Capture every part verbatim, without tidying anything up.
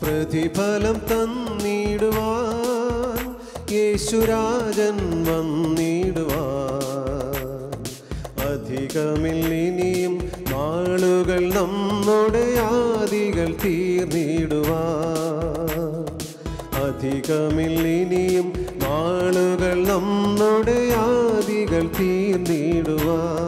പ്രതിഫലം തന്നിടുവാൻ യേശുരാജൻ വന്നിടുവാൻ അധികമില്ലിനിയും നാളുകൾ നമ്മുടെ ആദികൾ തീർന്നിടുവാൻ അധികമില്ലിനിയും നാളുകൾ നമ്മുടെ ആദികൾ തീർന്നിടുവാൻ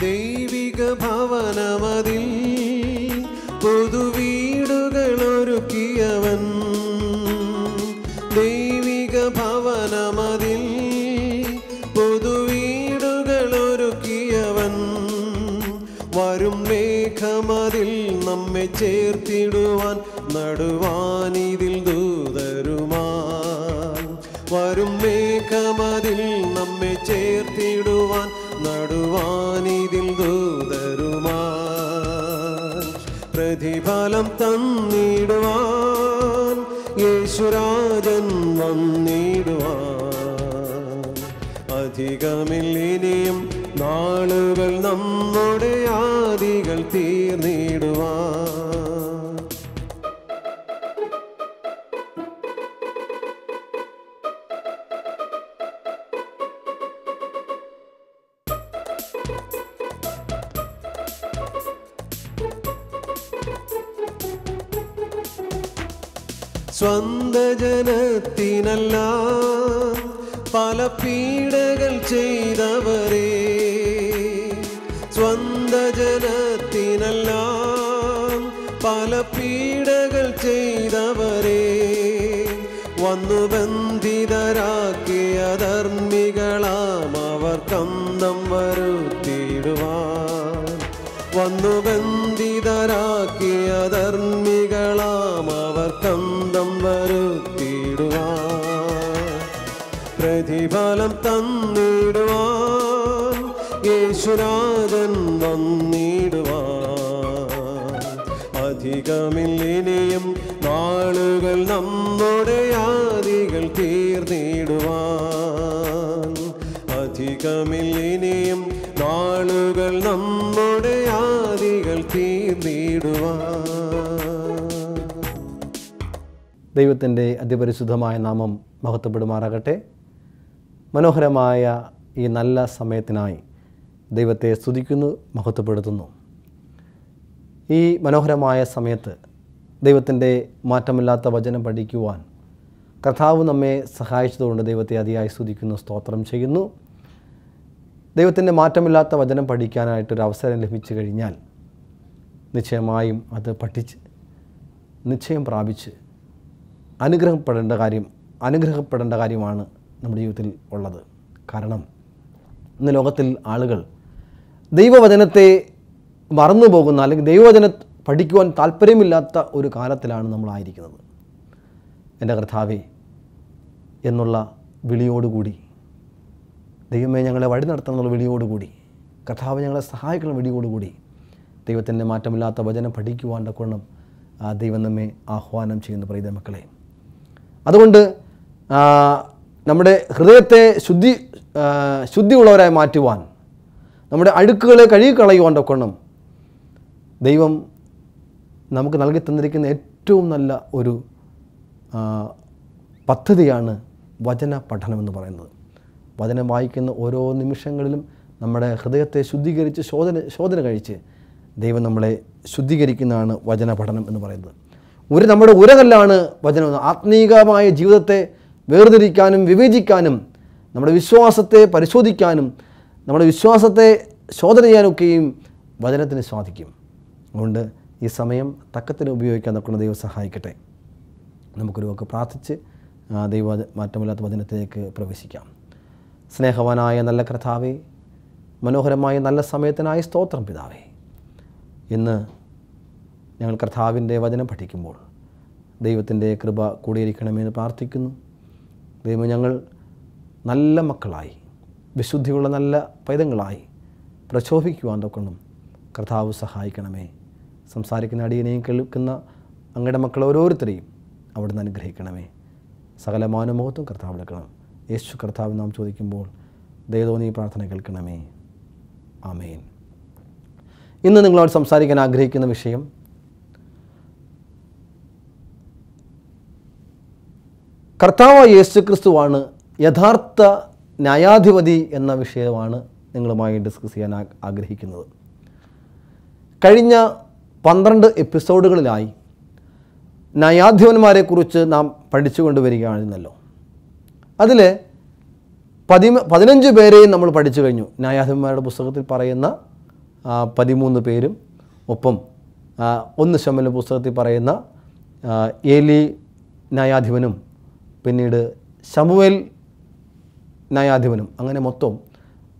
ദൈവിക ഭവനമതിൽ പുതുവീടുകളൊരുക്കിയവൻ ദൈവിക ഭവനമതിൽ പുതുവീടുകളൊരുക്കിയവൻ വരും മേഘമതിൽ നമ്മെ ചേർത്തിടുവാൻ നടുവാനിതിൽ ദൂതരുമാ വരും മേഘമതിൽ നമ്മെ ചേർത്തിടുവാൻ നടുവാനിതിൽ ദൂതരുമാൻ പ്രതിഫലം തന്നിടുവാൻ യേശുരാജൻ വന്നിടുവാൻ അധികമില്ലിനിയും നാളുകൾ നമ്മുടെ ആദികൾ തീർന്നിടുവാൻ സ്വന്ത ജനത്തിനല്ല പല പീഡകൾ ചെയ്തവരെ സ്വന്ത ജനത്തിനല്ല പല പീഡകൾ ചെയ്തവരെ വന്നു ബന്ധിതരാക്കിയ ധർമ്മികളാം അവർ കന്തം വരുത്തിയിടുവാൻ വന്നു ബന്ധിതരാക്കിയ ധർമ്മികളാം അവർ കന്തം വരുത്തിയിടുവാൻ പ്രതിഫലം തന്നിടുവാൻ യേശുരാജൻ വന്നിടുവാൻ അധികമില്ലിനിയും നാളുകൾ നമ്മുടെ ആദികൾ തീർന്നിടുവാൻ അധികമില്ലിനിയും നാളുകൾ നമ്മുടെ ആദികൾ തീർന്നിടുവാൻ. ദൈവത്തിൻ്റെ അതിപരിശുദ്ധമായ നാമം മഹത്വപ്പെടുമാറാകട്ടെ. മനോഹരമായ ഈ നല്ല സമയത്തിനായി ദൈവത്തെ സ്തുതിക്കുന്നു, മഹത്വപ്പെടുത്തുന്നു. ഈ മനോഹരമായ സമയത്ത് ദൈവത്തിൻ്റെ മാറ്റമില്ലാത്ത വചനം പഠിക്കുവാൻ കർത്താവ് നമ്മെ സഹായിച്ചതുകൊണ്ട് ദൈവത്തെ അതിയായി സ്തുതിക്കുന്നു, സ്തോത്രം ചെയ്യുന്നു. ദൈവത്തിൻ്റെ മാറ്റമില്ലാത്ത വചനം പഠിക്കാനായിട്ടൊരു അവസരം ലഭിച്ചു കഴിഞ്ഞാൽ നിശ്ചയമായും അത് പഠിച്ച് നിശ്ചയം പ്രാപിച്ച് അനുഗ്രഹപ്പെടേണ്ട കാര്യം അനുഗ്രഹപ്പെടേണ്ട കാര്യമാണ് നമ്മുടെ ജീവിതത്തിൽ ഉള്ളത്. കാരണം ഇന്ന് ലോകത്തിൽ ആളുകൾ ദൈവവചനത്തെ മറന്നു പോകുന്ന അല്ലെങ്കിൽ ദൈവവചന പഠിക്കുവാൻ താല്പര്യമില്ലാത്ത ഒരു കാലത്തിലാണ് നമ്മളായിരിക്കുന്നത്. എൻ്റെ കർത്താവേ എന്നുള്ള വിളിയോടുകൂടി, ദൈവമേ ഞങ്ങളെ വഴി നടത്തണമെന്നുള്ള വിളിയോടുകൂടി, കർത്താവ് ഞങ്ങളെ സഹായിക്കുന്ന വിളിയോടുകൂടി ദൈവത്തിൻ്റെ മാറ്റമില്ലാത്ത വചനം പഠിക്കുവാൻ തക്കവണ്ണം ദൈവം നമ്മെ ആഹ്വാനം ചെയ്യുന്നു പ്രിയ മക്കളെ. അതുകൊണ്ട് നമ്മുടെ ഹൃദയത്തെ ശുദ്ധി ശുദ്ധിയുള്ളവരായി മാറ്റുവാൻ, നമ്മുടെ അഴുക്കുകളെ കഴുകിക്കളയുവാൻ തക്കവണ്ണം ദൈവം നമുക്ക് നൽകി തന്നിരിക്കുന്ന ഏറ്റവും നല്ല ഒരു പദ്ധതിയാണ് വചന പഠനമെന്ന് പറയുന്നത്. വചനം വായിക്കുന്ന ഓരോ നിമിഷങ്ങളിലും നമ്മുടെ ഹൃദയത്തെ ശുദ്ധീകരിച്ച് ശോധന ശോധന കഴിച്ച് ദൈവം നമ്മളെ ശുദ്ധീകരിക്കുന്നതാണ് വചന പഠനം എന്ന് പറയുന്നത്. ഒരു നമ്മുടെ ഉരകല്ലാണ് വചനം. ആത്മീകമായ ജീവിതത്തെ വേർതിരിക്കാനും വിവേചിക്കാനും നമ്മുടെ വിശ്വാസത്തെ പരിശോധിക്കാനും നമ്മുടെ വിശ്വാസത്തെ ശോധന ചെയ്യാനൊക്കെയും വചനത്തിന് സാധിക്കും. അതുകൊണ്ട് ഈ സമയം തക്കത്തിന് ഉപയോഗിക്കാൻ തക്കൊണ്ട് ദൈവം സഹായിക്കട്ടെ. നമുക്കൊരുവൊക്കെ പ്രാർത്ഥിച്ച് ദൈവ മാറ്റമില്ലാത്ത വചനത്തിലേക്ക് പ്രവേശിക്കാം. സ്നേഹവാനായ നല്ല കർത്താവേ, മനോഹരമായ നല്ല സമയത്തിനായി സ്തോത്രം പിതാവേ. ഇന്ന് ഞങ്ങൾ കർത്താവിൻ്റെ വചനം പഠിക്കുമ്പോൾ ദൈവത്തിൻ്റെ കൃപ കൂടിയിരിക്കണമെന്ന് പ്രാർത്ഥിക്കുന്നു. ദൈവം ഞങ്ങൾ നല്ല മക്കളായി, വിശുദ്ധിയുള്ള നല്ല പൈതങ്ങളായി പ്രശോഭിക്കുവാൻ തക്കണ്ണം കർത്താവ് സഹായിക്കണമേ. സംസാരിക്കുന്ന അടിയനെയും കേൾക്കുന്ന അങ്ങയുടെ മക്കൾ ഓരോരുത്തരെയും അവിടുന്ന് അനുഗ്രഹിക്കണമേ. സകല മാനമോഹത്തും കർത്താവ് എടുക്കണം. യേശു കർത്താവ് നാം ചോദിക്കുമ്പോൾ ദയതോന്നി പ്രാർത്ഥന കേൾക്കണമേ. ആമേൻ. ഇന്ന് നിങ്ങളോട് സംസാരിക്കാൻ ആഗ്രഹിക്കുന്ന വിഷയം കർത്താവായ യേശു ക്രിസ്തുവാണ് യഥാർത്ഥ ന്യായാധിപതി എന്ന വിഷയമാണ് നിങ്ങളുമായി ഡിസ്കസ് ചെയ്യാൻ ആഗ്രഹിക്കുന്നത്. കഴിഞ്ഞ പന്ത്രണ്ട് എപ്പിസോഡുകളിലായി ന്യായാധിപന്മാരെക്കുറിച്ച് നാം പഠിച്ചു കൊണ്ടുവരികയായിരുന്നല്ലോ. അതിൽ പതി പതിനഞ്ച് പേരെയും നമ്മൾ പഠിച്ചു കഴിഞ്ഞു. ന്യായാധിപന്മാരുടെ പുസ്തകത്തിൽ പറയുന്ന പതിമൂന്ന് പേരും ഒപ്പം ഒന്ന് ശമൂവേൽ പുസ്തകത്തിൽ പറയുന്ന ഏലി ന്യായാധിപനും പിന്നീട് ശമൂവേൽ ന്യായാധിപനും, അങ്ങനെ മൊത്തം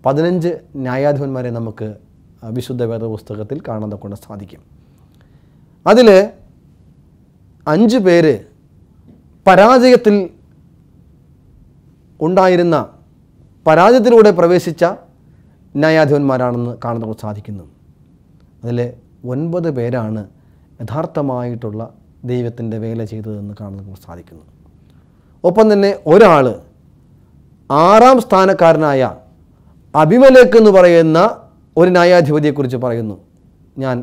പതിനഞ്ച് ന്യായാധിപന്മാരെ നമുക്ക് വിശുദ്ധ വേദപുസ്തകത്തിൽ കാണാൻ കൊണ്ട് സാധിക്കും. അതിൽ അഞ്ച് പേര് പരാജയത്തിൽ ഉണ്ടായിരുന്ന പരാജയത്തിലൂടെ പ്രവേശിച്ച ന്യായാധിപന്മാരാണെന്ന് കാണാൻ കൊണ്ട് സാധിക്കുന്നു. അതിൽ ഒൻപത് പേരാണ് യഥാർത്ഥമായിട്ടുള്ള ദൈവത്തിൻ്റെ വേല ചെയ്തതെന്ന് കാണാൻ കൊണ്ട് സാധിക്കുന്നു. ഒപ്പം തന്നെ ഒരാൾ ആറാം സ്ഥാനക്കാരനായ അബിമേലെക്ക് എന്ന് പറയുന്ന ഒരു ന്യായാധിപതിയെക്കുറിച്ച് പറയുന്നു. ഞാൻ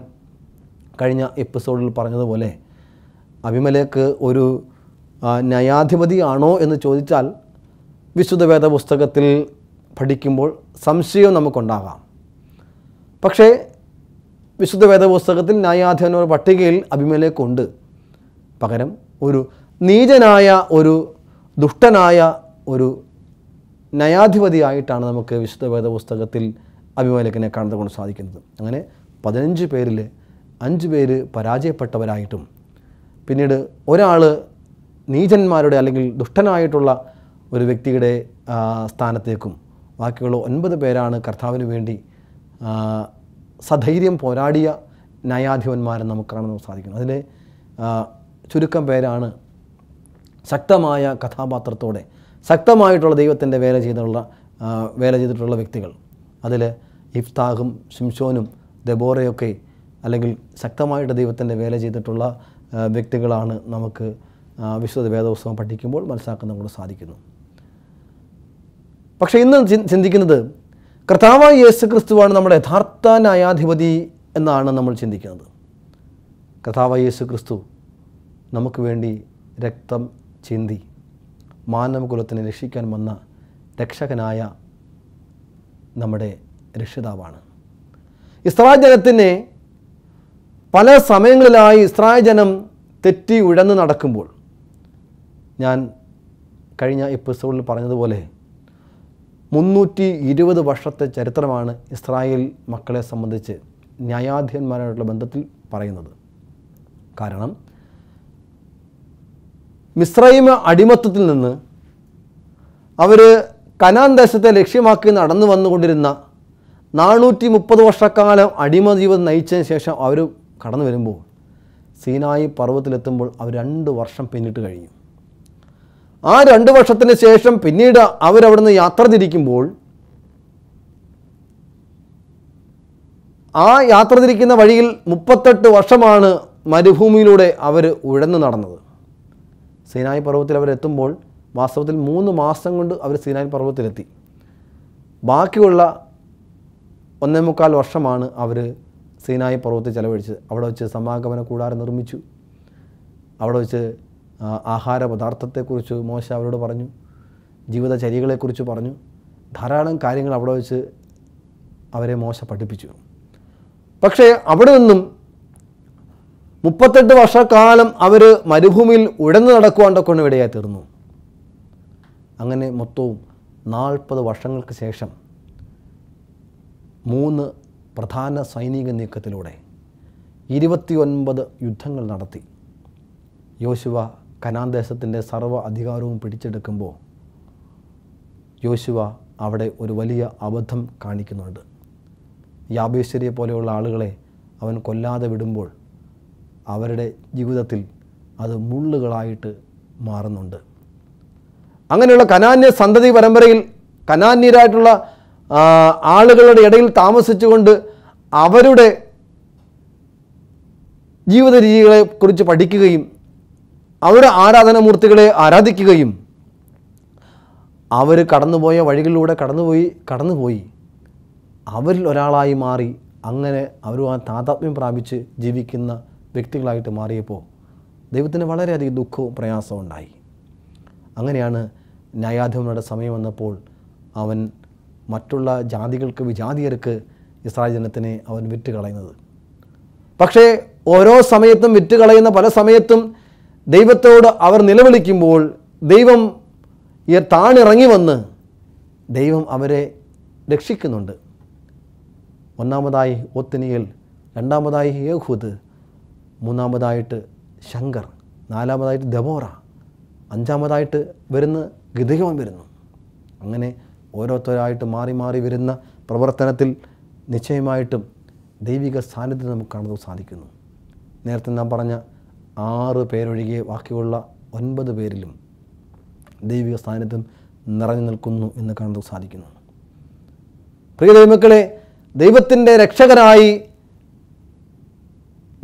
കഴിഞ്ഞ എപ്പിസോഡിൽ പറഞ്ഞതുപോലെ അബിമേലെക്ക് ഒരു ന്യായാധിപതിയാണോ എന്ന് ചോദിച്ചാൽ വിശുദ്ധ വേദ പുസ്തകത്തിൽ പഠിക്കുമ്പോൾ സംശയം നമുക്കുണ്ടാകാം. പക്ഷേ വിശുദ്ധ വേദ പുസ്തകത്തിൽ ന്യായാധിപന്മാരുടെ പട്ടികയിൽ അബിമേലെക്കുണ്ട്. പകരം ഒരു നീചനായ, ഒരു ദുഷ്ടനായ ഒരു ന്യായാധിപതിയായിട്ടാണ് നമുക്ക് വിശുദ്ധ വേദ പുസ്തകത്തിൽ അബിമേലെക്കിനെ കാണാൻ കൊണ്ട് സാധിക്കുന്നത്. അങ്ങനെ പതിനഞ്ച് പേരിൽ അഞ്ച് പേര് പരാജയപ്പെട്ടവരായിട്ടും പിന്നീട് ഒരാൾ നീചന്മാരുടെ അല്ലെങ്കിൽ ദുഷ്ടനായിട്ടുള്ള ഒരു വ്യക്തിയുടെ സ്ഥാനത്തേക്കും ബാക്കിയുള്ള ഒൻപത് പേരാണ് കർത്താവിന് വേണ്ടി സധൈര്യം പോരാടിയ ന്യായാധിപന്മാരെ നമുക്ക് കാണാൻ സാധിക്കുന്നത്. അതിലെ ചുരുക്കം പേരാണ് ശക്തമായ കഥാപാത്രത്തോടെ ശക്തമായിട്ടുള്ള ദൈവത്തിൻ്റെ വേല ചെയ്തുള്ള വേല ചെയ്തിട്ടുള്ള വ്യക്തികൾ. അതിൽ യിഫ്താഹും ശിംശോനും ദെബോറയൊക്കെ അല്ലെങ്കിൽ ശക്തമായിട്ട് ദൈവത്തിൻ്റെ വേല ചെയ്തിട്ടുള്ള വ്യക്തികളാണ് നമുക്ക് വിശുദ്ധ വേദപുസ്തകം പഠിക്കുമ്പോൾ മനസ്സിലാക്കാൻ നമുക്ക് സാധിക്കുന്നു. പക്ഷേ ഇന്ന് ചിന്തിക്കുന്നത് കർത്താവായ യേശു ക്രിസ്തുവാണ് നമ്മുടെ യഥാർത്ഥ ന്യായാധിപതി എന്നാണ് നമ്മൾ ചിന്തിക്കുന്നത്. കർത്താവായ യേശു ക്രിസ്തു നമുക്ക് വേണ്ടി രക്തം ചിന്തി മാനവകുലത്തിനെ രക്ഷിക്കാൻ വന്ന രക്ഷകനായ നമ്മുടെ രക്ഷിതാവാണ്. ഇസ്രായേൽ ജനത്തിനെ പല സമയങ്ങളിലായി ഇസ്രായേൽ ജനം തെറ്റി ഉഴന്ന് നടക്കുമ്പോൾ ഞാൻ കഴിഞ്ഞ എപ്പിസോഡിൽ പറഞ്ഞതുപോലെ മുന്നൂറ്റി ഇരുപത് വർഷത്തെ ചരിത്രമാണ് ഇസ്രായേൽ മക്കളെ സംബന്ധിച്ച് ന്യായാധിപന്മാരായിട്ടുള്ള ബന്ധത്തിൽ പറയുന്നത്. കാരണം മിസ്രൈമ അടിമത്തത്തിൽ നിന്ന് അവർ കനാൻ ദേശത്തെ ലക്ഷ്യമാക്കി നടന്നു വന്നുകൊണ്ടിരുന്ന നാനൂറ്റി മുപ്പത് വർഷക്കാലം അടിമ ജീവിതം നയിച്ചതിന് ശേഷം അവർ കടന്നു വരുമ്പോൾ സീനായി പർവ്വതത്തിലെത്തുമ്പോൾ അവർ രണ്ട് വർഷം പിന്നിട്ട് കഴിഞ്ഞു. ആ രണ്ട് വർഷത്തിന് ശേഷം പിന്നീട് അവരവിടുന്ന് യാത്ര തിരിക്കുമ്പോൾ ആ യാത്ര തിരിക്കുന്ന വഴിയിൽ മുപ്പത്തെട്ട് വർഷമാണ് മരുഭൂമിയിലൂടെ അവർ ഉഴന്നു നടന്നത്. സീനായി പർവ്വതത്തിൽ അവരെത്തുമ്പോൾ വാസ്തവത്തിൽ മൂന്ന് മാസം കൊണ്ട് അവർ സീനായി പർവ്വതത്തിലെത്തി. ബാക്കിയുള്ള ഒന്നേ മുക്കാൽ വർഷമാണ് അവർ സീനായി പർവ്വതത്തിൽ ചെലവഴിച്ചത്. അവിടെ വെച്ച് സമാഗമന കൂടാരം നിർമ്മിച്ചു. അവിടെ വെച്ച് ആഹാര പദാർത്ഥത്തെക്കുറിച്ച് മോശ അവരോട് പറഞ്ഞു, ജീവിതചര്യകളെക്കുറിച്ച് പറഞ്ഞു. ധാരാളം കാര്യങ്ങൾ അവിടെ വെച്ച് അവരെ മോശ പഠിപ്പിച്ചു. പക്ഷേ അവിടെ നിന്നും മുപ്പത്തെട്ട് വർഷക്കാലം അവർ മരുഭൂമിയിൽ ഉഴന്നു നടക്കുവാണ്ടൊക്കെ ഇടയായി തീർന്നു. അങ്ങനെ മൊത്തവും നാൽപ്പത് വർഷങ്ങൾക്ക് ശേഷം മൂന്ന് പ്രധാന സൈനിക നീക്കത്തിലൂടെ ഇരുപത്തിയൊൻപത് യുദ്ധങ്ങൾ നടത്തി യോശുവ കനാൻ ദേശത്തിൻ്റെ സർവ്വ അധികാരവും പിടിച്ചെടുക്കുമ്പോൾ യോശുവ അവിടെ ഒരു വലിയ അബദ്ധം കാണിക്കുന്നുണ്ട്. യാബേശ്വരിയെ പോലെയുള്ള ആളുകളെ അവൻ കൊല്ലാതെ വിടുമ്പോൾ അവരുടെ ജീവിതത്തിൽ അത് മുള്ളുകളായിട്ട് മാറുന്നുണ്ട്. അങ്ങനെയുള്ള കനാന്യ സന്തതി പരമ്പരയിൽ കനാന്യരായിട്ടുള്ള ആളുകളുടെ ഇടയിൽ താമസിച്ചുകൊണ്ട് അവരുടെ ജീവിത രീതികളെ കുറിച്ച് പഠിക്കുകയും അവരുടെ ആരാധനാമൂർത്തികളെ ആരാധിക്കുകയും അവർ കടന്നുപോയ വഴികളിലൂടെ കടന്നുപോയി കടന്നുപോയി അവരിൽ ഒരാളായി മാറി അങ്ങനെ അവരുമായി താതാത്മ്യം പ്രാപിച്ച് ജീവിക്കുന്ന വ്യക്തികളായിട്ട് മാറിയപ്പോൾ ദൈവത്തിന് വളരെയധികം ദുഃഖവും പ്രയാസവും ഉണ്ടായി. അങ്ങനെയാണ് ന്യായാധിപന്മാരുടെ സമയം വന്നപ്പോൾ അവൻ മറ്റുള്ള ജാതികൾക്ക് വിജാതിയർക്ക് ഇസ്രായേൽ ജനത്തിനെ അവൻ വിറ്റ് കളയുന്നത്. പക്ഷേ ഓരോ സമയത്തും വിറ്റ് കളയുന്ന പല സമയത്തും ദൈവത്തോട് അവർ നിലവിളിക്കുമ്പോൾ ദൈവം താണിറങ്ങി വന്ന് ദൈവം അവരെ രക്ഷിക്കുന്നുണ്ട്. ഒന്നാമതായി ഒത്നിയേൽ, രണ്ടാമതായി യേഹൂദ്, മൂന്നാമതായിട്ട് ശങ്കർ, നാലാമതായിട്ട് ദബോറ, അഞ്ചാമതായിട്ട് വരുന്ന ഗിദെയോൻ വരുന്നു. അങ്ങനെ ഓരോരുത്തരായിട്ട് മാറി മാറി വരുന്ന പ്രവർത്തനത്തിൽ നിശ്ചയമായിട്ടും ദൈവിക സാന്നിധ്യം നമുക്ക് കാണാൻ സാധിക്കുന്നു. നേരത്തെ നാം പറഞ്ഞ ആറ് പേരൊഴികെ ബാക്കിയുള്ള ഒൻപത് പേരിലും ദൈവിക സാന്നിധ്യം നിറഞ്ഞു നിൽക്കുന്നു എന്ന് കാണാൻ സാധിക്കുന്നു. പ്രിയ ദൈവമക്കളെ, ദൈവത്തിൻ്റെ രക്ഷകരായി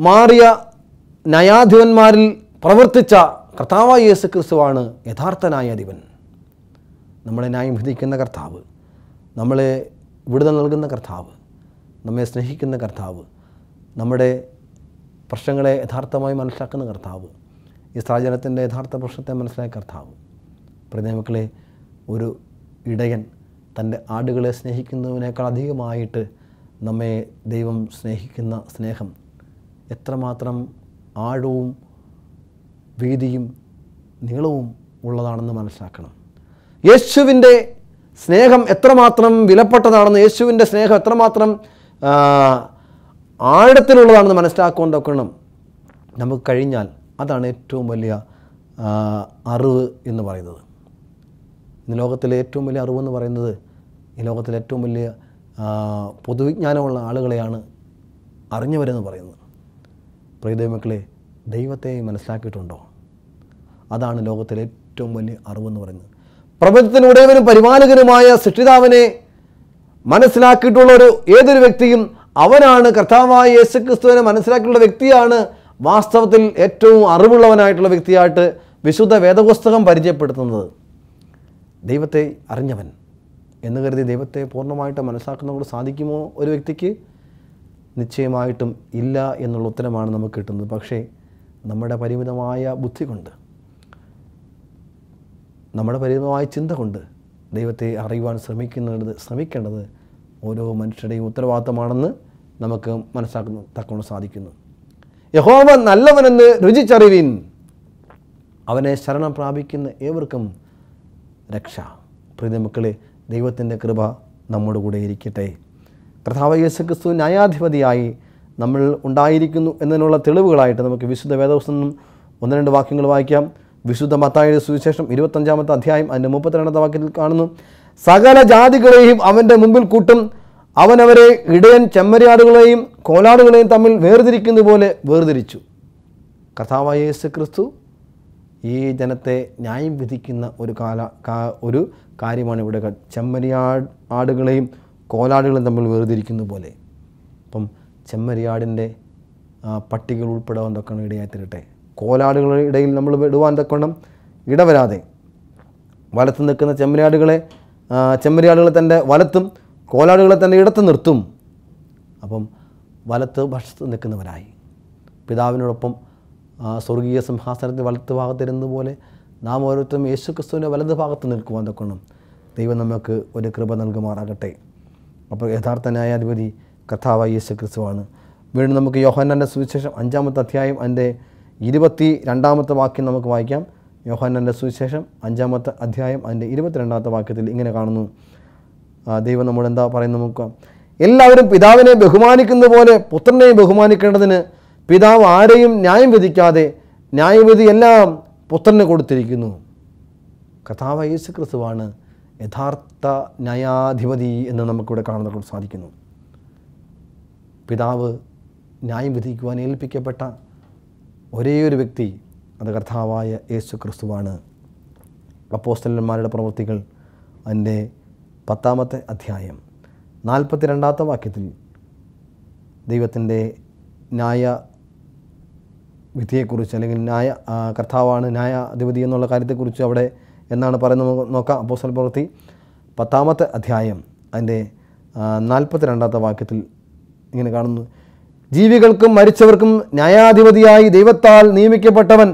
മാറിയ ന്യായാധിപന്മാരിൽ പ്രവർത്തിച്ച കർത്താവായ യേശു ക്രിസ്തുവാണ് യഥാർത്ഥ ന്യായാധിപൻ. നമ്മളെ ന്യായം വിധിക്കുന്ന കർത്താവ്, നമ്മളെ വിടുതൽ നൽകുന്ന കർത്താവ്, നമ്മെ സ്നേഹിക്കുന്ന കർത്താവ്, നമ്മുടെ പ്രശ്നങ്ങളെ യഥാർത്ഥമായി മനസ്സിലാക്കുന്ന കർത്താവ്, ഇസ്രായേൽ ജനത്തിൻ്റെ യഥാർത്ഥ പ്രശ്നത്തെ മനസ്സിലാക്കിയ കർത്താവ്. പ്രിയമക്കളെ, ഒരു ഇടയൻ തൻ്റെ ആടുകളെ സ്നേഹിക്കുന്നതിനേക്കാൾ അധികമായിട്ട് നമ്മെ ദൈവം സ്നേഹിക്കുന്ന സ്നേഹം എത്രമാത്രം ആഴവും വീതിയും നീളവും ഉള്ളതാണെന്ന് മനസ്സിലാക്കണം. യേശുവിൻ്റെ സ്നേഹം എത്രമാത്രം വിലപ്പെട്ടതാണെന്ന്, യേശുവിൻ്റെ സ്നേഹം എത്രമാത്രം ആഴത്തിലുള്ളതാണെന്ന് മനസ്സിലാക്കൊണ്ടൊക്കണം നമുക്ക് കഴിഞ്ഞാൽ അതാണ് ഏറ്റവും വലിയ അറിവ് എന്ന് പറയുന്നത്. ഇന്ന് ലോകത്തിലെ ഏറ്റവും വലിയ അറിവെന്ന് പറയുന്നത് ഈ ലോകത്തിലെ ഏറ്റവും വലിയ പൊതുവിജ്ഞാനമുള്ള ആളുകളെയാണ് അറിഞ്ഞവരെന്ന് പറയുന്നത്. പ്രിയദൈവമക്കളെ, ദൈവത്തെ മനസ്സിലാക്കിയിട്ടുണ്ടോ? അതാണ് ലോകത്തിലെ ഏറ്റവും വലിയ അറിവെന്ന് പറയുന്നത്. പ്രപഞ്ചത്തിനുടയവനും പരിപാലകനുമായ സൃഷ്ടിതാവിനെ മനസ്സിലാക്കിയിട്ടുള്ള ഒരു ഏതൊരു വ്യക്തിയും അവനാണ് കർത്താവായ യേശുക്രിസ്തുവിനെ മനസ്സിലാക്കിയിട്ടുള്ള വ്യക്തിയാണ് വാസ്തവത്തിൽ ഏറ്റവും അറിവുള്ളവനായിട്ടുള്ള വ്യക്തിയായിട്ട് വിശുദ്ധ വേദപുസ്തകം പരിചയപ്പെടുത്തുന്നത്. ദൈവത്തെ അറിഞ്ഞവൻ എന്ന് കരുതി ദൈവത്തെ പൂർണ്ണമായിട്ട് മനസ്സിലാക്കുന്നതോട് സാധിക്കുമോ ഒരു വ്യക്തിക്ക്? നിശ്ചയമായിട്ടും ഇല്ല എന്നുള്ള ഉത്തരമാണ് നമുക്ക് കിട്ടുന്നത്. പക്ഷേ നമ്മുടെ പരിമിതമായ ബുദ്ധി കൊണ്ട്, നമ്മുടെ പരിമിതമായ ചിന്ത കൊണ്ട് ദൈവത്തെ അറിയുവാൻ ശ്രമിക്കുന്നത് ശ്രമിക്കേണ്ടത് ഓരോ മനുഷ്യരുടെയും ഉത്തരവാദിത്തമാണെന്ന് നമുക്ക് മനസ്സിലാക്കുന്നു തക്കൊണ്ട് സാധിക്കുന്നു. യഹോവ നല്ലവനെന്ന് രുചിച്ചറിവീൻ, അവനെ ശരണം പ്രാപിക്കുന്ന ഏവർക്കും രക്ഷ. പ്രിയ മക്കളെ, ദൈവത്തിൻ്റെ കൃപ നമ്മുടെ കൂടെ ഇരിക്കട്ടെ. കർത്താവ് യേശുക്രിസ്തു ന്യായാധിപതിയായി നമ്മൾ ഉണ്ടായിരിക്കുന്നു എന്നതിനുള്ള തെളിവുകളായിട്ട് നമുക്ക് വിശുദ്ധ വേദപുസ്തകം ഒന്ന് രണ്ട് വാക്യങ്ങൾ വായിക്കാം. വിശുദ്ധ മത്തായിയുടെ സുവിശേഷം ഇരുപത്തഞ്ചാമത്തെ അധ്യായം അതിൻ്റെ മുപ്പത്തിരണ്ടാമത്തെ വാക്യത്തിൽ കാണുന്നു, സകല ജാതികളെയും അവൻ്റെ മുമ്പിൽ കൂട്ടും, അവനവരെ ഇടയൻ ചെമ്മരിയാടുകളെയും കോലാടുകളെയും തമ്മിൽ വേർതിരിക്കുന്ന പോലെ വേർതിരിച്ചു. കർത്താവായ യേശു ക്രിസ്തു ഈ ജനത്തെ ന്യായം വിധിക്കുന്ന ഒരു കാല ഒരു കാര്യമാണ് ഇവിടെ ചെമ്മരിയാട് ആടുകളെയും കോലാടുകളെയും തമ്മിൽ വേർതിരിക്കുന്ന പോലെ. അപ്പം ചെമ്മരിയാടിൻ്റെ പട്ടികൾ ഉൾപ്പെടാൻ തക്കണം ഇടയായിത്തീരട്ടെ. കോലാടുകളുടെ ഇടയിൽ നമ്മൾ ഇടുവാൻ തക്കണം ഇടവരാതെ. വലത്ത് നിൽക്കുന്ന ചെമ്മരിയാടുകളെ ചെമ്മരിയാടുകളെ തൻ്റെ വലത്തും കോലാടുകളെ തൻ്റെ ഇടത്ത് നിർത്തും. അപ്പം വലത്ത് ഭക്ഷത്ത് നിൽക്കുന്നവരായി പിതാവിനോടൊപ്പം സ്വർഗീയ സിംഹാസനത്തിൽ വലത്ത് ഭാഗത്തിരുന്ന പോലെ നാം ഓരോരുത്തരും യേശു ക്രിസ്തുവിൻ്റെ വലത് ഭാഗത്ത് നിൽക്കുവാൻ തക്കണം. ദൈവം നമുക്ക് ഒരു കൃപ നൽകുമാറാകട്ടെ. അപ്പോൾ യഥാർത്ഥ ന്യായാധിപതി കർത്താവായ യേശു ക്രിസ്തുവാണ്. വീണ്ടും നമുക്ക് യോഹന്നാൻ്റെ സുവിശേഷം അഞ്ചാമത്തെ അധ്യായം അതിൻ്റെ ഇരുപത്തി രണ്ടാമത്തെ വാക്യം നമുക്ക് വായിക്കാം. യോഹന്നാൻ്റെ സുവിശേഷം അഞ്ചാമത്തെ അധ്യായം അതിൻ്റെ ഇരുപത്തിരണ്ടാമത്തെ വാക്യത്തിൽ ഇങ്ങനെ കാണുന്നു, ദൈവം നമ്മൾ എന്താ പറയുന്നത് നമുക്ക്, എല്ലാവരും പിതാവിനെ ബഹുമാനിക്കുന്ന പോലെ പുത്രനെയും ബഹുമാനിക്കേണ്ടതിന് പിതാവ് ആരെയും ന്യായം വിധിക്കാതെ ന്യായവിധി എല്ലാം പുത്രന് കൊടുത്തിരിക്കുന്നു. കർത്താവ് യേശു ക്രിസ്തുവാണ് യഥാർത്ഥ ന്യായാധിപതി എന്ന് നമുക്കിവിടെ കാണുന്നത് സാധിക്കുന്നു. പിതാവ് ന്യായം വിധിക്കുവാൻ ഏൽപ്പിക്കപ്പെട്ട ഒരേയൊരു വ്യക്തി അത് കർത്താവായ യേശു ക്രിസ്തുവാണ്. അപ്പോസ്തലന്മാരുടെ പ്രവൃത്തികൾ അതിൻ്റെ പത്താമത്തെ അധ്യായം നാൽപ്പത്തി രണ്ടാമത്തെ വാക്യത്തിൽ ദൈവത്തിൻ്റെ ന്യായ വിധിയെക്കുറിച്ച് അല്ലെങ്കിൽ ന്യായ കർത്താവാണ് ന്യായ അധിപതി എന്നുള്ള കാര്യത്തെക്കുറിച്ച് അവിടെ എന്നാണ് പറയുന്നത് നോക്കാം. അപ്പോസ്തല പ്രവൃത്തി പത്താമത്തെ അധ്യായം അതിൻ്റെ നാൽപ്പത്തി രണ്ടാമത്തെ വാക്യത്തിൽ ഇങ്ങനെ കാണുന്നു, ജീവികൾക്കും മരിച്ചവർക്കും ന്യായാധിപതിയായി ദൈവത്താൽ നിയമിക്കപ്പെട്ടവൻ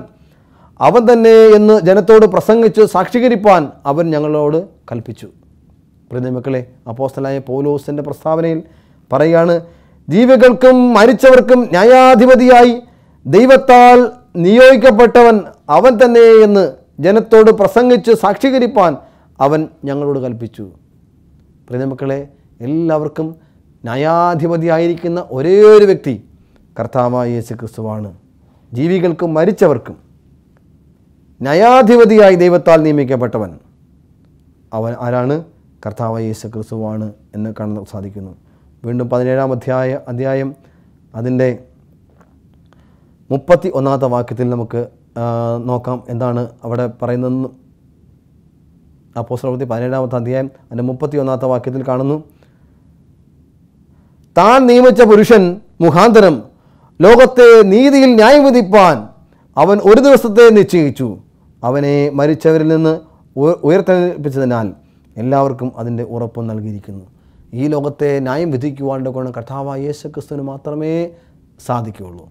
അവൻ തന്നെ എന്ന് ജനത്തോട് പ്രസംഗിച്ചു സാക്ഷീകരിപ്പാൻ അവൻ ഞങ്ങളോട് കൽപ്പിച്ചു. പ്രിയ മക്കളെ, അപ്പോസ്തലനായ പൗലോസിൻ്റെ പ്രസ്താവനയിൽ പറയുകയാണ്, ജീവികൾക്കും മരിച്ചവർക്കും ന്യായാധിപതിയായി ദൈവത്താൽ നിയോഗിക്കപ്പെട്ടവൻ അവൻ തന്നെ എന്ന് ജനത്തോട് പ്രസംഗിച്ച് സാക്ഷീകരിപ്പാൻ അവൻ ഞങ്ങളോട് കൽപ്പിച്ചു. പ്രിയ മക്കളെ, എല്ലാവർക്കും ന്യായാധിപതിയായിരിക്കുന്ന ഒരേ ഒരു വ്യക്തി കർത്താവായ യേശു ക്രിസ്തുവാണ്. ജീവികൾക്കും മരിച്ചവർക്കും ന്യായാധിപതിയായി ദൈവത്താൽ നിയമിക്കപ്പെട്ടവൻ അവൻ ആരാണ്? കർത്താവായ യേശു ക്രിസ്തുവാണ് എന്ന് കാണാൻ സാധിക്കുന്നു. വീണ്ടും പതിനേഴാം അധ്യായ അധ്യായം അതിൻ്റെ മുപ്പത്തി ഒന്നാമത്തെ വാക്യത്തിൽ നമുക്ക് നോക്കാം എന്താണ് അവിടെ പറയുന്നതെന്ന്. അപ്പോസ്തല പ്രവൃത്തി പതിനേഴാമത്തെ അധ്യായം അതിൻ്റെ മുപ്പത്തി ഒന്നാമത്തെ വാക്യത്തിൽ കാണുന്നു, താൻ നിയമിച്ച പുരുഷൻ മുഖാന്തരം ലോകത്തെ നീതിയിൽ ന്യായം വിധിപ്പാൻ അവൻ ഒരു ദിവസത്തെ നിശ്ചയിച്ചു, അവനെ മരിച്ചവരിൽ നിന്ന് ഉയർത്തെഴുന്നേൽപ്പിച്ചതിനാൽ എല്ലാവർക്കും അതിൻ്റെ ഉറപ്പ് നൽകിയിരിക്കുന്നു. ഈ ലോകത്തെ ന്യായം വിധിക്കുവാണ്ട് കൊണ്ട് കർത്താവായ യേശു ക്രിസ്തുവിന് മാത്രമേ സാധിക്കുകയുള്ളൂ.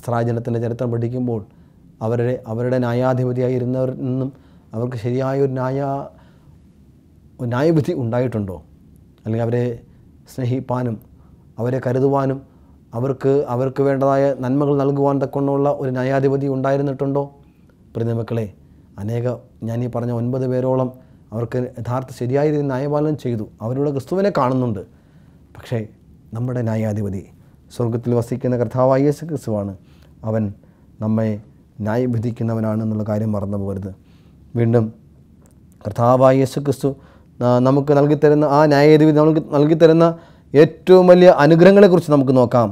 ഇസ്രായേൽ ജനത്തിൻ്റെ ചരിത്രം പഠിക്കുമ്പോൾ അവരുടെ അവരുടെ ന്യായാധിപതിയായിരുന്നവരിൽ നിന്നും അവർക്ക് ശരിയായൊരു ന്യായ ന്യായവിധി ഉണ്ടായിട്ടുണ്ടോ? അല്ലെങ്കിൽ അവരെ സ്നേഹിപ്പാനും അവരെ കരുതുവാനും അവർക്ക് അവർക്ക് വേണ്ടതായ നന്മകൾ നൽകുവാൻ തക്കൊണ്ടുള്ള ഒരു ന്യായാധിപതി ഉണ്ടായിരുന്നിട്ടുണ്ടോ? പ്രിയ മക്കളെ, അനേക ഞാനീ പറഞ്ഞ ഒൻപത് പേരോളം അവർക്ക് യഥാർത്ഥ ശരിയായ രീതിയിൽ ന്യായപാലനം ചെയ്തു. അവരുടെ ക്രിസ്തുവിനെ കാണുന്നുണ്ട്. പക്ഷേ നമ്മുടെ ന്യായാധിപതി സ്വർഗത്തിൽ വസിക്കുന്ന കർത്താവായ യേശു ക്രിസ്തുവാണ്. അവൻ നമ്മെ ന്യായവിധിക്കുന്നവനാണ് എന്നുള്ള കാര്യം മറന്നു പോകരുത്. വീണ്ടും കർത്താവായ യേശു ക്രിസ്തു നമുക്ക് നൽകിത്തരുന്ന ആ ന്യായാധിപതി നമുക്ക് നൽകിത്തരുന്ന ഏറ്റവും വലിയ അനുഗ്രഹങ്ങളെക്കുറിച്ച് നമുക്ക് നോക്കാം.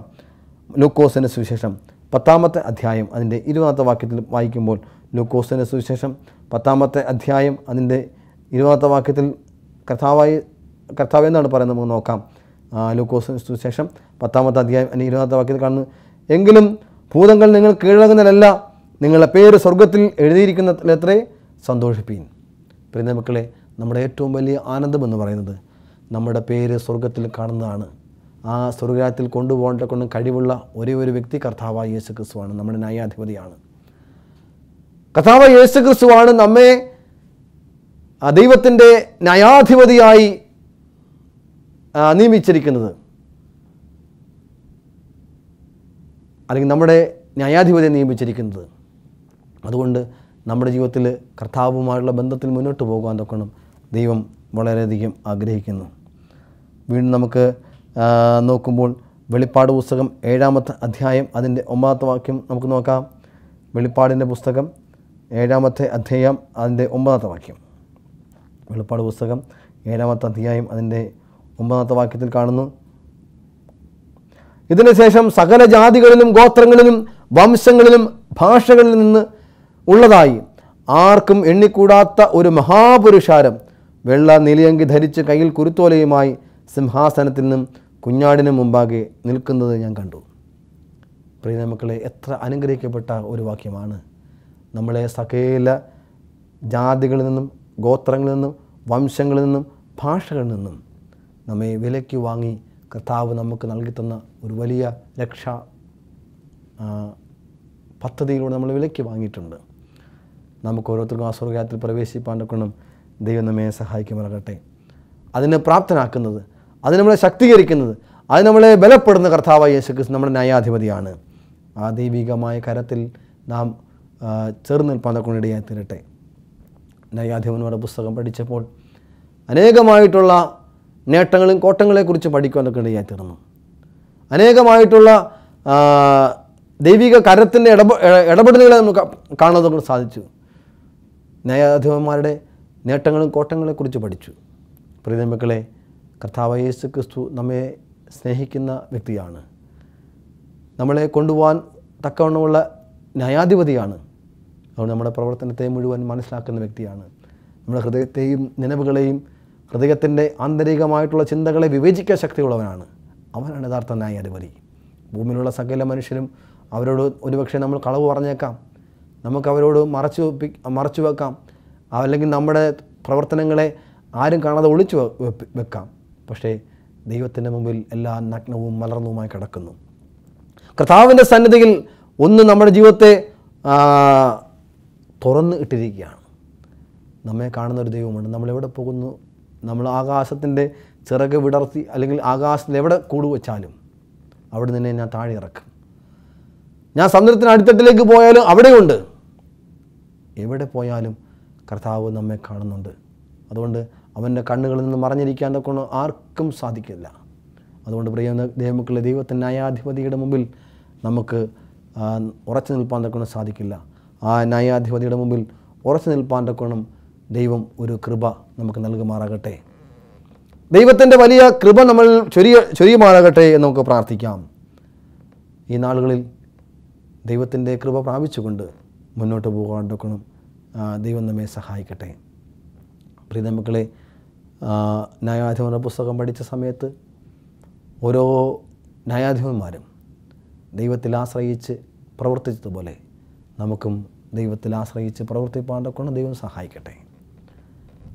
ലൂക്കോസിൻ്റെ സുവിശേഷം പത്താമത്തെ അധ്യായം അതിൻ്റെ ഇരുപതാമത്തെ വാക്യത്തിൽ വായിക്കുമ്പോൾ, ലൂക്കോസിൻ്റെ സുവിശേഷം പത്താമത്തെ അധ്യായം അതിൻ്റെ ഇരുപതാമത്തെ വാക്യത്തിൽ കർത്താവായി കർത്താവ് എന്നാണ് പറയുന്നത് നമുക്ക് നോക്കാം. ലൂക്കോസിൻ്റെ സുവിശേഷം പത്താമത്തെ അധ്യായം അതിൻ്റെ ഇരുപതാമത്തെ വാക്യത്തിൽ കാണുന്നു, എങ്കിലും ഭൂതങ്ങൾ നിങ്ങൾ കീഴടങ്ങുന്നതിലല്ല, നിങ്ങളുടെ പേര് സ്വർഗത്തിൽ എഴുതിയിരിക്കുന്നതിലത്രേ സന്തോഷിപ്പീൻ. പ്രിയ മക്കളെ, നമ്മുടെ ഏറ്റവും വലിയ ആനന്ദമെന്ന് പറയുന്നത് നമ്മുടെ പേര് സ്വർഗത്തിൽ കാണുന്നതാണ്. ആ സ്വർഗത്തിൽ കൊണ്ടുപോകേണ്ട കൊണ്ട് കഴിവുള്ള ഒരേ ഒരു വ്യക്തി കർത്താവായ യേശു ക്രിസ്തുവാണ്. നമ്മുടെ ന്യായാധിപതിയാണ് കർത്താവായ യേശു ക്രിസ്തുവാണ്. നമ്മെ ദൈവത്തിൻ്റെ ന്യായാധിപതിയായി നിയമിച്ചിരിക്കുന്നത്, അല്ലെങ്കിൽ നമ്മുടെ ന്യായാധിപതിയെ നിയമിച്ചിരിക്കുന്നത്. അതുകൊണ്ട് നമ്മുടെ ജീവിതത്തിൽ കർത്താവുമായുള്ള ബന്ധത്തിൽ മുന്നോട്ട് പോകുവാൻ തൊക്കണം ദൈവം വളരെയധികം ആഗ്രഹിക്കുന്നു. വീണ്ടും നമുക്ക് നോക്കുമ്പോൾ വെളിപ്പാട് പുസ്തകം ഏഴാമത്തെ അധ്യായം അതിൻ്റെ ഒമ്പതാമത്തെ വാക്യം നമുക്ക് നോക്കാം. വെളിപ്പാടിൻ്റെ പുസ്തകം ഏഴാമത്തെ അധ്യായം അതിൻ്റെ ഒമ്പതാമത്തെ വാക്യം. വെളിപ്പാട് പുസ്തകം ഏഴാമത്തെ അധ്യായം അതിൻ്റെ ഒമ്പതാമത്തെ വാക്യത്തിൽ കാണുന്നു, ഇതിനു ശേഷം സകല ജാതികളിലും ഗോത്രങ്ങളിലും വംശങ്ങളിലും ഭാഷകളിൽ നിന്ന് ഉള്ളതായി ആർക്കും എണ്ണിക്കൂടാത്ത ഒരു മഹാപുരുഷാരം വെള്ള നീലയങ്കി ധരിച്ച് കയ്യിൽ കുരുത്തോലയുമായി സിംഹാസനത്തിൽ നിന്നും കുഞ്ഞാടിന് മുമ്പാകെ നിൽക്കുന്നത് ഞാൻ കണ്ടു. പ്രിയ മക്കളെ, എത്ര അനുഗ്രഹിക്കപ്പെട്ട ഒരു വാക്യമാണ്. നമ്മളെ സകല ജാതികളിൽ നിന്നും ഗോത്രങ്ങളിൽ നിന്നും വംശങ്ങളിൽ നിന്നും ഭാഷകളിൽ നിന്നും നമ്മെ വിലയ്ക്ക് വാങ്ങി കർത്താവ് നമുക്ക് നൽകിത്തന്ന ഒരു വലിയ രക്ഷാ പദ്ധതിയിലൂടെ നമ്മൾ വിലയ്ക്ക് വാങ്ങിയിട്ടുണ്ട്. നമുക്ക് ഓരോരുത്തർക്കും ആ സ്വർഗ്ഗത്തിൽ പ്രവേശിപ്പാനൊക്കണം ദൈവം നമ്മെ സഹായിക്കുമാറാകട്ടെ. അതിനെ പ്രാപ്തനാക്കുന്നത്, അതിന് നമ്മളെ ശക്തീകരിക്കുന്നത്, അത് നമ്മളെ ബലപ്പെടുന്ന കർത്താവായ യേശു ക്രിസ്തു നമ്മുടെ ന്യായാധിപതിയാണ്. ആ ദൈവികമായ കരത്തിൽ നാം ചേർന്ന് നിൽപ്പാനൊക്കൊണ്ടിടയായി തീരട്ടെ. ന്യായാധിപന്മാരുടെ പുസ്തകം പഠിച്ചപ്പോൾ അനേകമായിട്ടുള്ള നേട്ടങ്ങളും കോട്ടങ്ങളെക്കുറിച്ച് പഠിക്കുവാനൊക്കെ ഇടയായി തീർന്നു. അനേകമായിട്ടുള്ള ദൈവിക കരത്തിൻ്റെ ഇടപെ ഇടപെടലുകളെ നമുക്ക് കാണാൻ സാധിച്ചു. ന്യായാധിപന്മാരുടെ നേട്ടങ്ങളും കോട്ടങ്ങളെക്കുറിച്ച് പഠിച്ചു. പ്രിയ മക്കളെ, കർത്താവായ യേശു ക്രിസ്തു നമ്മെ സ്നേഹിക്കുന്ന വ്യക്തിയാണ്. നമ്മളെ കൊണ്ടുപോകാൻ തക്കവണ്ണമുള്ള ന്യായാധിപതിയാണ്. അതുകൊണ്ട് നമ്മുടെ പ്രവർത്തനത്തെ മുഴുവൻ മനസ്സിലാക്കുന്ന വ്യക്തിയാണ്. നമ്മുടെ ഹൃദയത്തെയും നിലവുകളെയും ഹൃദയത്തിൻ്റെ ആന്തരികമായിട്ടുള്ള ചിന്തകളെ വിവേചിക്കാൻ ശക്തിയുള്ളവനാണ്. അവനാണ് യഥാർത്ഥ ന്യായാധിപതി. ഭൂമിയിലുള്ള സകല മനുഷ്യരും അവരോട് ഒരുപക്ഷെ നമ്മൾ കളവ് പറഞ്ഞേക്കാം, നമുക്കവരോട് മറച്ചു മറച്ചു വെക്കാം, അല്ലെങ്കിൽ നമ്മുടെ പ്രവർത്തനങ്ങളെ ആരും കാണാതെ ഒളിച്ചു വെക്കാം. പക്ഷേ ദൈവത്തിൻ്റെ മുമ്പിൽ എല്ലാ നഗ്നവും മലർന്നുമായി കിടക്കുന്നു. കർത്താവിൻ്റെ സന്നിധിയിൽ ഒന്ന് നമ്മുടെ ജീവിതത്തെ തുറന്ന് ഇട്ടിരിക്കുകയാണ്. നമ്മെ കാണുന്നൊരു ദൈവമുണ്ട്. നമ്മളെവിടെ പോകുന്നു, നമ്മൾ ആകാശത്തിൻ്റെ ചിറക് വിടർത്തി അല്ലെങ്കിൽ ആകാശത്തിൽ എവിടെ കൂടു വെച്ചാലും അവിടെ നിന്നെ ഞാൻ താഴെ ഇറക്കും. ഞാൻ സമുദ്രത്തിന് അടിത്തട്ടിലേക്ക് പോയാലും അവിടെയുണ്ട്. എവിടെ പോയാലും കർത്താവ് നമ്മെ കാണുന്നുണ്ട്. അതുകൊണ്ട് അവൻ്റെ കണ്ണുകളിൽ നിന്ന് മറഞ്ഞിരിക്കാൻ തൊക്കെ ആർക്കും സാധിക്കില്ല. അതുകൊണ്ട് പ്രിയ ദൈവമക്കളെ, ദൈവത്തിൻ്റെ ന്യായാധിപതിയുടെ മുമ്പിൽ നമുക്ക് ഉറച്ചു നിൽപ്പാൻ തൊക്കെ സാധിക്കില്ല. ആ ന്യായാധിപതിയുടെ മുമ്പിൽ ഉറച്ചു നിൽപ്പാൻ തൊക്കെ ദൈവം ഒരു കൃപ നമുക്ക് നൽകുമാറാകട്ടെ. ദൈവത്തിൻ്റെ വലിയ കൃപ നമ്മൾ ചൊരിയ ചൊരിയുമാറാകട്ടെ എന്ന് നമുക്ക് പ്രാർത്ഥിക്കാം. ഈ നാളുകളിൽ ദൈവത്തിൻ്റെ കൃപ പ്രാപിച്ചുകൊണ്ട് മുന്നോട്ട് പോകാണ്ടൊക്കണം. ദൈവം നമ്മെ സഹായിക്കട്ടെ. പ്രിയ മക്കളെ, ന്യായാധിപന്മാരുടെ പുസ്തകം പഠിച്ച സമയത്ത് ഓരോ ന്യായാധിപന്മാരും ദൈവത്തിൽ ആശ്രയിച്ച് പ്രവർത്തിച്ചതുപോലെ നമുക്കും ദൈവത്തിൽ ആശ്രയിച്ച് പ്രവർത്തിപ്പാണ്ടൊക്കെ ദൈവം സഹായിക്കട്ടെ.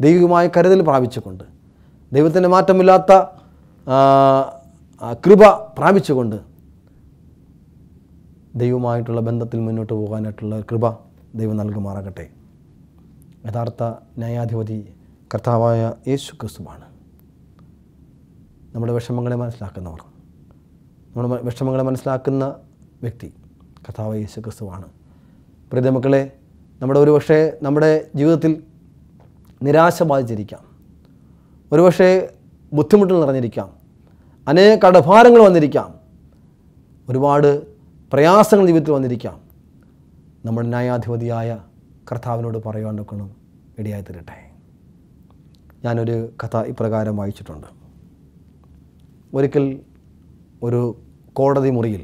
ദൈവികമായ കരുതൽ പ്രാപിച്ചുകൊണ്ട്, ദൈവത്തിൻ്റെ മാറ്റമില്ലാത്ത കൃപ പ്രാപിച്ചുകൊണ്ട് ദൈവമായിട്ടുള്ള ബന്ധത്തിൽ മുന്നോട്ട് പോകാനായിട്ടുള്ള കൃപ ദൈവം നൽകുമാറാകട്ടെ. യഥാർത്ഥ ന്യായാധിപതി കർത്താവായ യേശു ക്രിസ്തുവാണ്. നമ്മുടെ വിഷമങ്ങളെ മനസ്സിലാക്കുന്നവർ, നമ്മുടെ വിഷമങ്ങളെ മനസ്സിലാക്കുന്ന വ്യക്തി കർത്താവായ യേശു ക്രിസ്തുവാണ്. പ്രിയ മക്കളെ, നമ്മുടെ ഒരുപക്ഷെ നമ്മുടെ ജീവിതത്തിൽ നിരാശ ബാധിച്ചിരിക്കാം, ഒരുപക്ഷെ ബുദ്ധിമുട്ടുകൾ നിറഞ്ഞിരിക്കാം, അനേക കടഭാരങ്ങൾ വന്നിരിക്കാം, ഒരുപാട് പ്രയാസങ്ങൾ ജീവിതത്തിൽ വന്നിരിക്കാം. നമ്മുടെ ന്യായാധിപതിയായ കർത്താവിനോട് പറയുവാനൊക്കെ ഇടയായി തീരട്ടെ. ഞാനൊരു കഥ ഇപ്രകാരം വായിച്ചിട്ടുണ്ട്. ഒരിക്കൽ ഒരു കോടതി മുറിയിൽ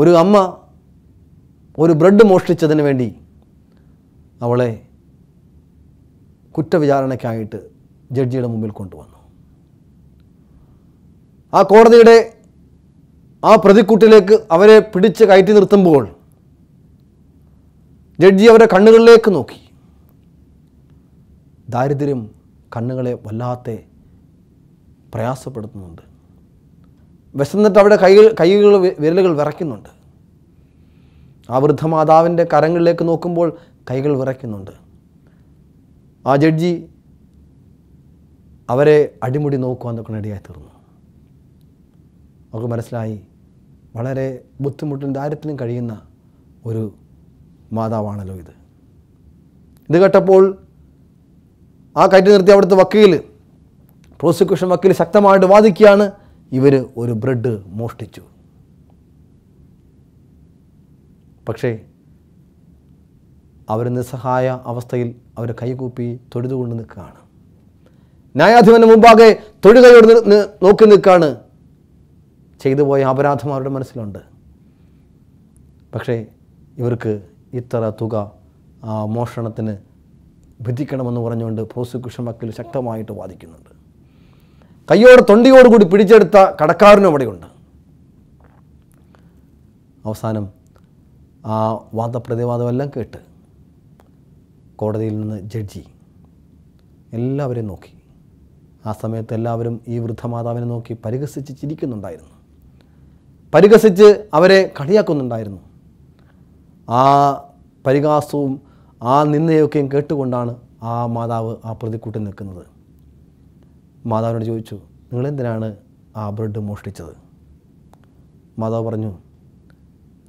ഒരു അമ്മ ഒരു ബ്രെഡ് മോഷ്ടിച്ചതിന് വേണ്ടി അവളെ കുറ്റവിചാരണയ്ക്കായിട്ട് ജഡ്ജിയുടെ മുമ്പിൽ കൊണ്ടുവന്നു. ആ കോടതിയുടെ ആ പ്രതിക്കൂട്ടിലേക്ക് അവരെ പിടിച്ച് കയറ്റി നിർത്തുമ്പോൾ ജഡ്ജി അവരെ കണ്ണുകളിലേക്ക് നോക്കി. ദാരിദ്ര്യം കണ്ണുകളെ വല്ലാതെ പ്രയാസപ്പെടുത്തുന്നുണ്ട്. വിശന്നിട്ട് അവിടെ കൈകൾ കൈകൾ വിരലുകൾ വിറയ്ക്കുന്നുണ്ട്. ആ വൃദ്ധമാതാവിൻ്റെ കരങ്ങളിലേക്ക് നോക്കുമ്പോൾ കൈകൾ വിറയ്ക്കുന്നുണ്ട്. ആ ജഡ്ജി അവരെ അടിമുടി നോക്കുവാൻ തൊക്കെ ഇടയായി തീർന്നു. അവർക്ക് മനസ്സിലായി, വളരെ ബുദ്ധിമുട്ടും ദാരിദ്ര്യത്തിലും കഴിയുന്ന ഒരു മാതാവാണല്ലോ ഇത്. ഇത് കേട്ടപ്പോൾ ആ കയറ്റി നിർത്തി അവിടുത്തെ വക്കീൽ, പ്രോസിക്യൂഷൻ വക്കീൽ ശക്തമായിട്ട് വാദിക്കുകയാണ്, ഇവർ ഒരു ബ്രെഡ് മോഷ്ടിച്ചു. പക്ഷേ അവർ നിസ്സഹായ അവസ്ഥയിൽ അവർ കൈകൂപ്പി തൊഴുതുകൊണ്ട് നിൽക്കുകയാണ്. ന്യായാധിപന് മുമ്പാകെ തൊഴുകയോട് നോക്കി നിൽക്കുകയാണ്. ചെയ്തു പോയ അപരാധം അവരുടെ മനസ്സിലുണ്ട്. പക്ഷേ ഇവർക്ക് ഇത്ര തുക മോഷണത്തിന് വിധിക്കണമെന്ന് പറഞ്ഞുകൊണ്ട് പ്രോസിക്യൂഷൻ വക്കീൽ ശക്തമായിട്ട് വാദിക്കുന്നുണ്ട്. കയ്യോട് തൊണ്ടിയോടുകൂടി പിടിച്ചെടുത്ത കടക്കാരനും അവിടെയുണ്ട്. അവസാനം ആ വാദപ്രതിവാദമെല്ലാം കേട്ട് കോടതിയിൽ നിന്ന് ജഡ്ജി എല്ലാവരെയും നോക്കി. ആ സമയത്ത് എല്ലാവരും ഈ വൃദ്ധമാതാവിനെ നോക്കി പരിഹസിച്ച് ചിരിക്കുന്നുണ്ടായിരുന്നു, പരിഹസിച്ച് അവരെ കളിയാക്കുന്നുണ്ടായിരുന്നു. ആ പരിഹാസവും ആ നിന്ദയൊക്കെയും കേട്ടുകൊണ്ടാണ് ആ മാതാവ് ആ പ്രതിക്കൂട്ടിൽ നിൽക്കുന്നത്. മാതാവിനോട് ചോദിച്ചു, നിങ്ങളെന്തിനാണ് ആ ബ്രെഡ് മോഷ്ടിച്ചത്? മാതാവ് പറഞ്ഞു,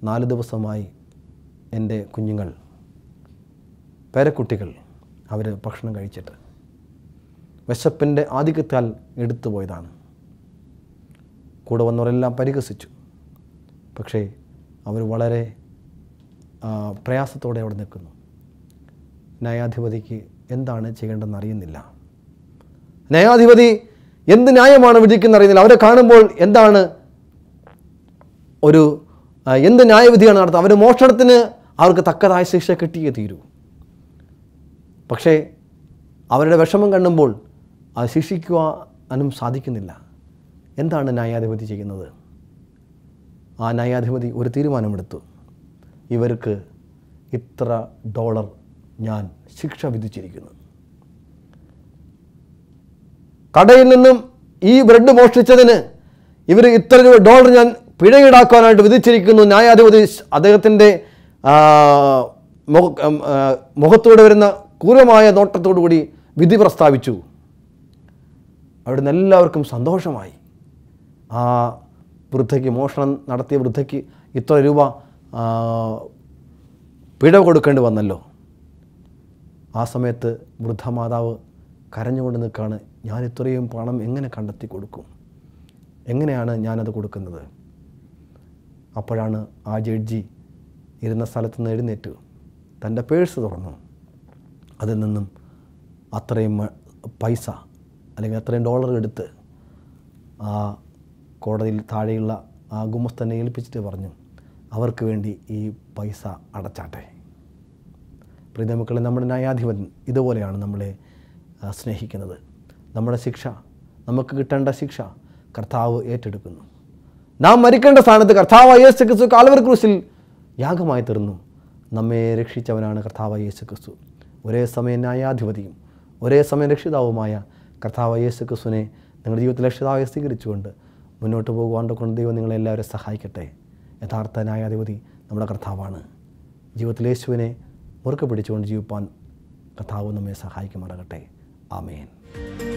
നാല് ദിവസമായി എൻ്റെ കുഞ്ഞുങ്ങൾ, പേരക്കുട്ടികൾ, അവർ ഭക്ഷണം കഴിച്ചിട്ട് വിശപ്പിൻ്റെ ആധിക്യത്താൽ എടുത്തു പോയതാണ്. കൂടെ വന്നവരെല്ലാം പരിഹസിച്ചു. പക്ഷേ അവർ വളരെ പ്രയാസത്തോടെ അവിടെ നിൽക്കുന്നു. ന്യായാധിപതിക്ക് എന്താണ് ചെയ്യേണ്ടതെന്ന് അറിയുന്നില്ല. ന്യായാധിപതി എന്ത് ന്യായമാണ് വിധിക്കുന്നറിയുന്നില്ല. അവരെ കാണുമ്പോൾ എന്താണ് ഒരു എന്ത് ന്യായവിധിയാണ് നടത്തുന്നത്? അവർ മോഷണത്തിന് അവർക്ക് തക്കതായ ശിക്ഷ കിട്ടിയേ തീരൂ. പക്ഷേ അവരുടെ വിഷമം കണ്ടുമ്പോൾ അത് ശിക്ഷിക്കുവാനും സാധിക്കുന്നില്ല. എന്താണ് ന്യായാധിപതി ചെയ്യുന്നത്? ആ ന്യായാധിപതി ഒരു തീരുമാനമെടുത്തു, ഇവർക്ക് ഇത്ര ഡോളർ ഞാൻ ശിക്ഷ വിധിച്ചിരിക്കുന്നു. കടയിൽ നിന്നും ഈ ബ്രെഡ് മോഷ്ടിച്ചതിന് ഇവർ ഇത്ര രൂപ ഡോളർ ഞാൻ പിഴ ഈടാക്കാനായിട്ട് വിധിച്ചിരിക്കുന്നു. ന്യായാധിപതി അദ്ദേഹത്തിൻ്റെ മുഖത്തോടെ വരുന്ന ക്രൂരമായ നോട്ടത്തോടു കൂടി വിധി പ്രസ്താവിച്ചു. അവിടുന്ന് എല്ലാവർക്കും സന്തോഷമായി. ആ വൃദ്ധയ്ക്ക്, മോഷണം നടത്തിയ വൃദ്ധയ്ക്ക് ഇത്ര രൂപ പിഴ കൊടുക്കേണ്ടി വന്നല്ലോ. ആ സമയത്ത് വൃദ്ധ മാതാവ് കരഞ്ഞുകൊണ്ട് നിൽക്കുകയാണ്, ഞാൻ ഇത്രയും പണം എങ്ങനെ കണ്ടെത്തി കൊടുക്കും, എങ്ങനെയാണ് ഞാനത് കൊടുക്കുന്നത്? അപ്പോഴാണ് ആ ജഡ്ജി ഇരുന്ന സ്ഥലത്ത് നിന്ന് എഴുന്നേറ്റ് തൻ്റെ പേഴ്സ് തുറന്നു. അതിൽ നിന്നും അത്രയും പൈസ അല്ലെങ്കിൽ അത്രയും ഡോളർ എടുത്ത് ആ കോടതിയിൽ താഴെയുള്ള ആ ഗുമസ്തനെ ഏൽപ്പിച്ചിട്ട് പറഞ്ഞു, അവർക്ക് വേണ്ടി ഈ പൈസ അടച്ചാട്ടെ. പ്രിയമുള്ളവരെ, നമ്മുടെ ന്യായാധിപൻ ഇതുപോലെയാണ് നമ്മളെ സ്നേഹിക്കുന്നത്. നമ്മുടെ ശിക്ഷ, നമുക്ക് കിട്ടേണ്ട ശിക്ഷ കർത്താവ് ഏറ്റെടുക്കുന്നു. നാം മരിക്കേണ്ട സ്ഥാനത്ത് കർത്താവ് യേശു ക്രിസ്തു കാൽവരി ക്രൂശിൽ യാഗമായി തീർന്നു. നമ്മെ രക്ഷിച്ചവനാണ് കർത്താവ് യേശു ക്രിസ്തു. ഒരേ സമയം ന്യായാധിപതിയും ഒരേ സമയം രക്ഷിതാവുമായ കർത്താവ് യേശു ക്രിസ്തുവിനെ നിങ്ങളുടെ ജീവിതത്തിൽ രക്ഷിതാവായി സ്വീകരിച്ചുകൊണ്ട് മുന്നോട്ട് പോകുവാണ്ട് കൊണ്ട് ദൈവം നിങ്ങളെല്ലാവരും സഹായിക്കട്ടെ. യഥാർത്ഥ ന്യായാധിപതി നമ്മുടെ കർത്താവാണ്. ജീവിതത്തിൽ യേശുവിനെ മുറുക്കെ പിടിച്ചുകൊണ്ട് ജീവിപ്പാൻ കർത്താവ് നമ്മെ സഹായിക്കുമാറാകട്ടെ. ആമേൻ.